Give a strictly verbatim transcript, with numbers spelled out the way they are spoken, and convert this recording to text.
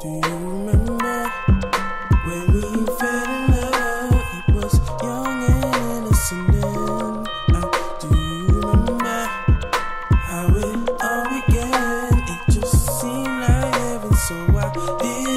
Do you remember when we fell in love? It was young and innocent then. Now, do you remember how it all began? It just seemed like heaven, so I did.